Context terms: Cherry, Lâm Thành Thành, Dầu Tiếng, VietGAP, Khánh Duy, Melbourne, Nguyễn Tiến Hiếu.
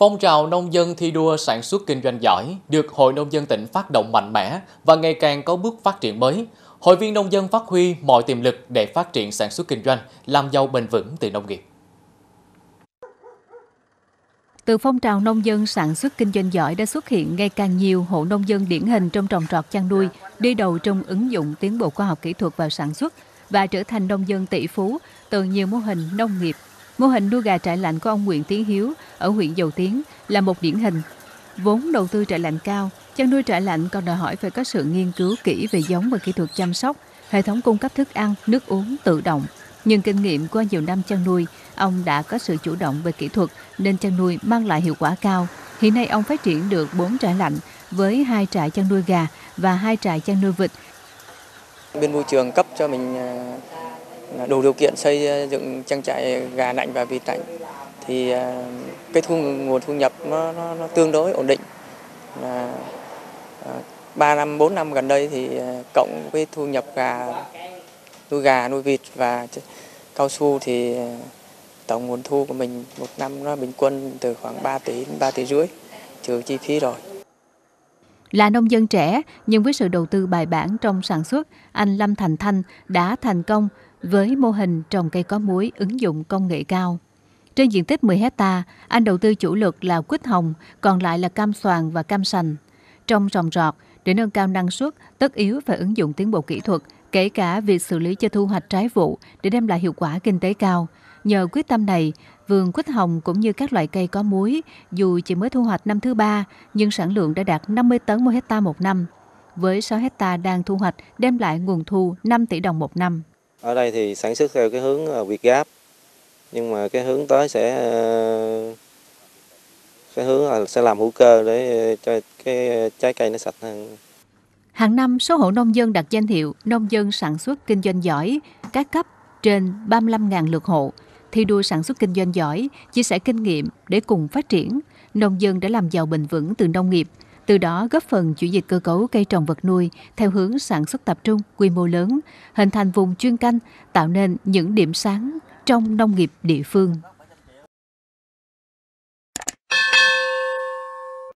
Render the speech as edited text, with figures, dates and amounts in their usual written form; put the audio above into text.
Phong trào nông dân thi đua sản xuất kinh doanh giỏi được Hội Nông dân tỉnh phát động mạnh mẽ và ngày càng có bước phát triển mới. Hội viên nông dân phát huy mọi tiềm lực để phát triển sản xuất kinh doanh, làm giàu bền vững từ nông nghiệp. Từ phong trào nông dân sản xuất kinh doanh giỏi đã xuất hiện ngày càng nhiều hộ nông dân điển hình trong trồng trọt chăn nuôi, đi đầu trong ứng dụng tiến bộ khoa học kỹ thuật vào sản xuất và trở thành nông dân tỷ phú từ nhiều mô hình nông nghiệp. Mô hình nuôi gà trại lạnh của ông Nguyễn Tiến Hiếu ở huyện Dầu Tiếng là một điển hình. Vốn đầu tư trại lạnh cao, chăn nuôi trại lạnh còn đòi hỏi phải có sự nghiên cứu kỹ về giống và kỹ thuật chăm sóc, hệ thống cung cấp thức ăn, nước uống tự động. Nhưng kinh nghiệm qua nhiều năm chăn nuôi, ông đã có sự chủ động về kỹ thuật nên chăn nuôi mang lại hiệu quả cao. Hiện nay ông phát triển được 4 trại lạnh với 2 trại chăn nuôi gà và 2 trại chăn nuôi vịt. Bên môi trường cấp cho mình đủ điều kiện xây dựng trang trại gà lạnh và vịt lạnh thì cái nguồn thu nhập nó tương đối ổn định. 3 năm 4 năm gần đây thì cộng với thu nhập gà nuôi vịt và cao su thì tổng nguồn thu của mình một năm nó bình quân từ khoảng 3 tỷ đến 3 tỷ rưỡi trừ chi phí rồi. Là nông dân trẻ nhưng với sự đầu tư bài bản trong sản xuất, anh Lâm Thành Thành đã thành công với mô hình trồng cây có muối ứng dụng công nghệ cao. Trên diện tích 10 hectare, anh đầu tư chủ lực là quýt hồng, còn lại là cam xoàn và cam sành. Trong trồng trọt, để nâng cao năng suất, tất yếu phải ứng dụng tiến bộ kỹ thuật, kể cả việc xử lý cho thu hoạch trái vụ để đem lại hiệu quả kinh tế cao. Nhờ quyết tâm này, vườn quýt hồng cũng như các loại cây có muối, dù chỉ mới thu hoạch năm thứ 3, nhưng sản lượng đã đạt 50 tấn mỗi hectare một năm. Với 6 hectare đang thu hoạch, đem lại nguồn thu 5 tỷ đồng một năm. Ở đây thì sản xuất theo cái hướng VietGAP, nhưng mà cái hướng tới sẽ làm hữu cơ để cho cái trái cây nó sạch hơn. Hàng năm, số hộ nông dân đạt danh hiệu nông dân sản xuất kinh doanh giỏi các cấp trên 35.000 lượt hộ. Thi đua sản xuất kinh doanh giỏi, chia sẻ kinh nghiệm để cùng phát triển. Nông dân đã làm giàu bền vững từ nông nghiệp, từ đó góp phần chuyển dịch cơ cấu cây trồng vật nuôi theo hướng sản xuất tập trung, quy mô lớn, hình thành vùng chuyên canh, tạo nên những điểm sáng trong nông nghiệp địa phương.